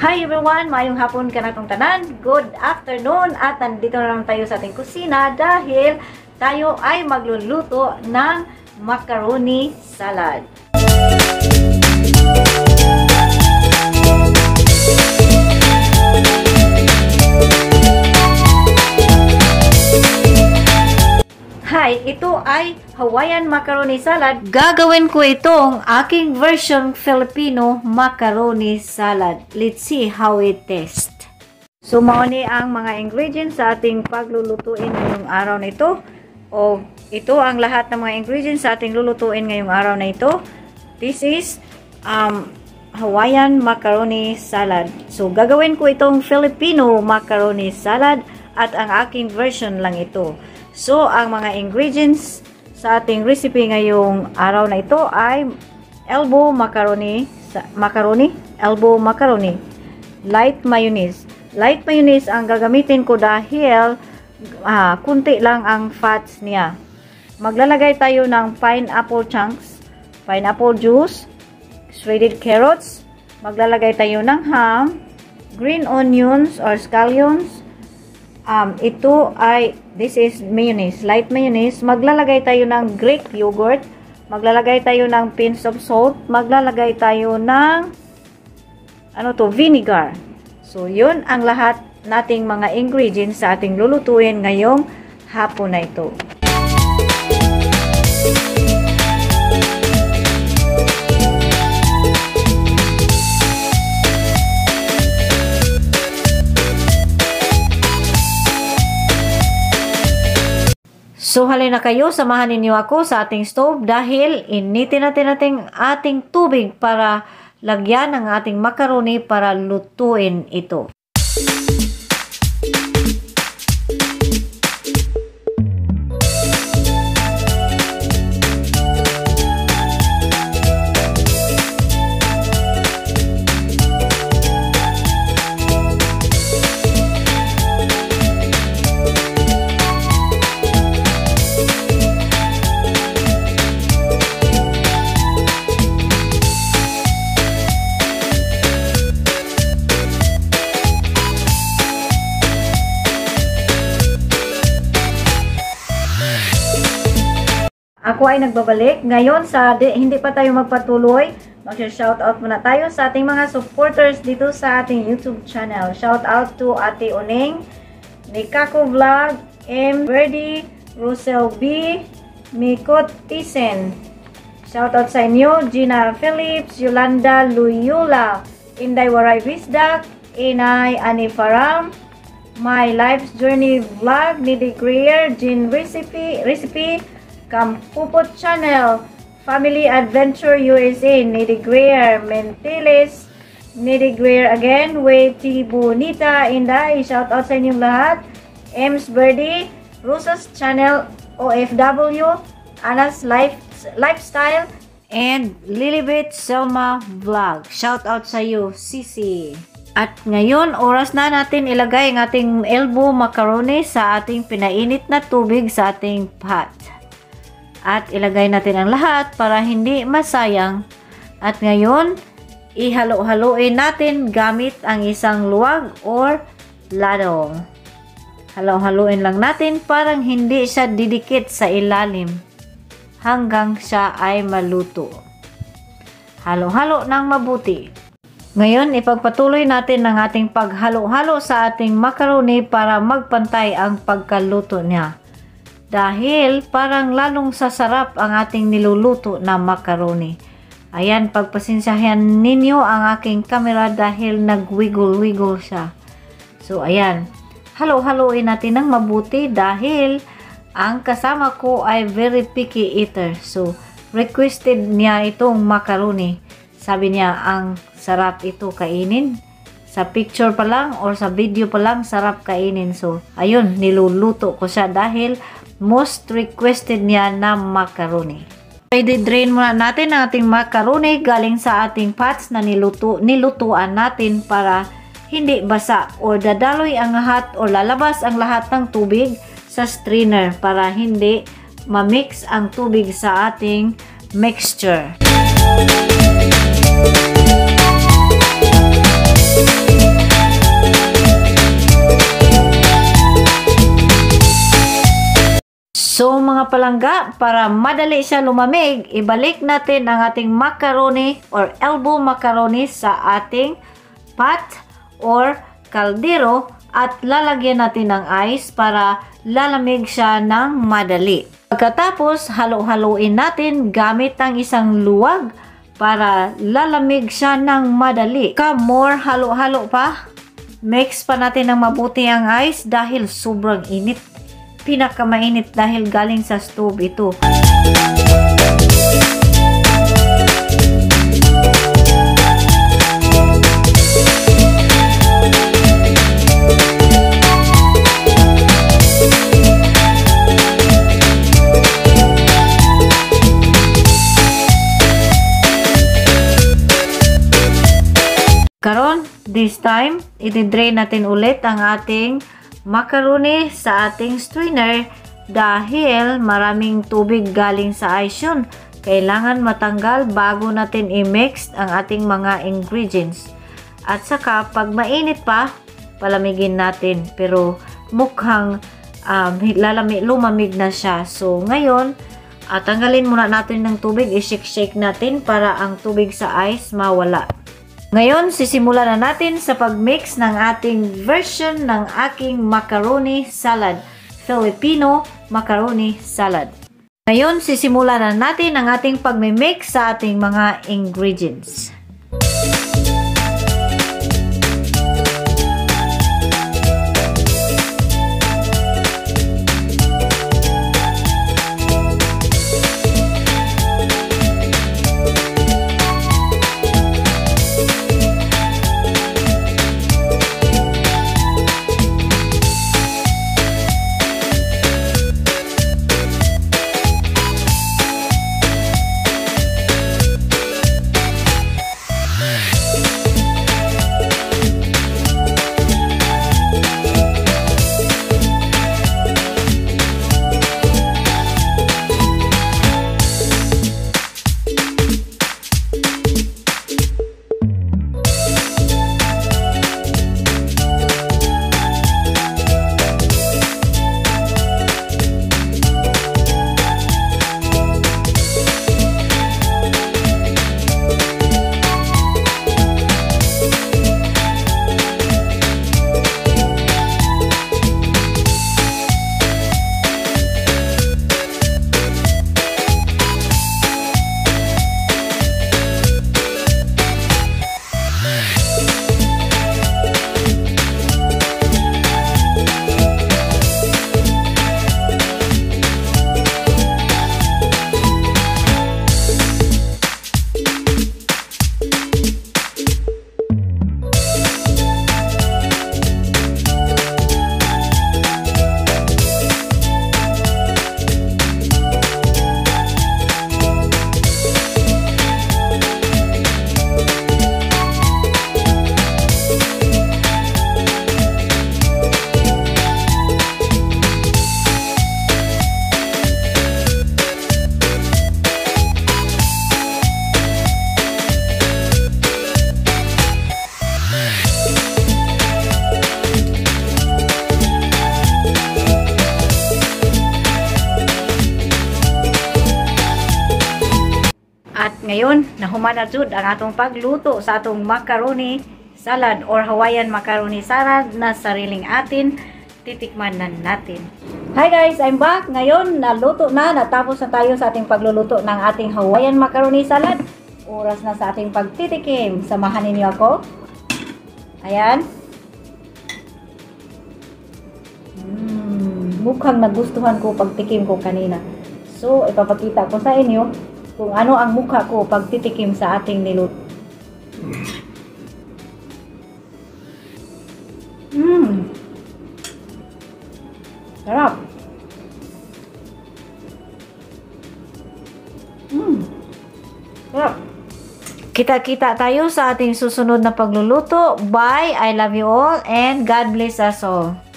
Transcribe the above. Hi everyone! Maayong hapon ka natong tanan. Good afternoon! At nandito na lang tayo sa ating kusina dahil tayo ay magluluto ng macaroni salad. Hi! Ito ay Hawaiian Macaroni Salad. Gagawin ko itong aking version Filipino Macaroni Salad. Let's see how it tastes. So, mauni ang mga ingredients sa ating paglulutuin ngayong araw na ito. O, ito ang lahat ng mga ingredients sa ating lulutuin ngayong araw na ito. This is Hawaiian Macaroni Salad. So, gagawin ko itong Filipino Macaroni Salad at ang aking version lang ito. So, ang mga ingredients sa ating recipe ngayong araw na ito ay elbow macaroni, light mayonnaise. Light mayonnaise ang gagamitin ko dahil kunti lang ang fats niya. Maglalagay tayo ng pineapple chunks, pineapple juice, shredded carrots, maglalagay tayo ng ham, green onions or scallions. This is mayonnaise, light mayonnaise. Maglalagay tayo ng Greek yogurt. Maglalagay tayo ng pinch of salt. Maglalagay tayo ng, vinegar. So, yun ang lahat nating mga ingredients sa ating lulutuin ngayong hapon na ito. So, halina kayo, samahan ninyo ako sa ating stove dahil initin natin ating tubig para lagyan ng ating macaroni para lutuin ito. Ako ay nagbabalik. Ngayon, hindi pa tayo magpatuloy, mag-shoutout muna tayo sa ating mga supporters dito sa ating YouTube channel. Shoutout to Ate Oneng, Nikaku Vlog, M. Verdi, Rosel B., Mikot Tisen. Shoutout sa inyo, Gina Phillips, Yolanda Luyula, Inday Waray Vizdak, Inay Anifaram, My Life's Journey Vlog, Nidhi Greer, Jean Recipe Kam Puput Channel, Family Adventure USA, Nidhi Greer, Mentilis, Nidhi Greer again, Weti Bonita, Indai, shout out sa inyong lahat, ms birdie ruses channel, ofw anas lifestyle, and Lilybeth Selma Vlog. Shout out sa iyo, cici. At ngayon, oras na natin ilagay ang ating elbow macaroni sa ating pinainit na tubig sa ating pot. At ilagay natin ang lahat para hindi masayang. At ngayon, ihalo-haloin natin gamit ang isang luwag or ladong. Halo-haloin lang natin parang hindi siya didikit sa ilalim hanggang siya ay maluto. Halo-halo ng mabuti. Ngayon, ipagpatuloy natin ang ating paghalo-halo sa ating macaroni para magpantay ang pagkaluto niya. Dahil parang lalong sasarap ang ating niluluto na macaroni. Ayan, pagpasensyahan ninyo ang aking camera dahil nagwiggle-wiggle siya. So, ayan. Halo-haloin natin ng mabuti dahil ang kasama ko ay very picky eater. So, requested niya itong macaroni. Sabi niya, ang sarap ito kainin. Sa picture pa lang or sa video pa lang, sarap kainin. So, ayun, niluluto ko siya dahil most requested niya na macaroni. I-drain muna natin ang ating macaroni galing sa ating pots na nilutuan natin para hindi basa o dadaloy ang lahat o lalabas ang lahat ng tubig sa strainer para hindi mamix ang tubig sa ating mixture. So mga palangga, para madali siya lumamig, ibalik natin ang ating macaroni or elbow macaroni sa ating pot or kaldero at lalagyan natin ng ice para lalamig siya ng madali. Pagkatapos, halo-haloin natin gamit ang isang luwag para lalamig siya ng madali. More halo-halo pa. Mix pa natin ng mabuti ang ice dahil sobrang init. Pinakamainit dahil galing sa stove ito. Karon, this time, itidrain natin ulit ang ating macaroni sa ating strainer dahil maraming tubig galing sa ice yun. Kailangan matanggal bago natin i-mix ang ating mga ingredients. At saka, pag mainit pa, palamigin natin. Pero mukhang lumamig na siya. So, ngayon, tanggalin muna natin ng tubig. I-shake-shake natin para ang tubig sa ice mawala. Ngayon, sisimulan na natin sa pagmix ng ating version ng aking macaroni salad, Filipino macaroni salad. Ngayon, sisimulan na natin ang ating pagmimix sa ating mga ingredients. Ngayon, nahuman na jud ang atong pagluto sa atong macaroni salad or Hawaiian macaroni salad na sariling atin. Titikman na natin. Hi guys, I'm back. Ngayon, natapos na tayo sa ating pagluluto ng ating Hawaiian macaroni salad. Oras na sa ating pagtitikim. Samahan ninyo ako. Ayan. Mukhang nagustuhan ko pagtikim ko kanina. So, ipapakita ko sa inyo kung ano ang mukha ko pag titikim sa ating niluto. Sarap. Sarap. Kita-kita tayo sa ating susunod na pagluluto. Bye. I love you all and God bless us all.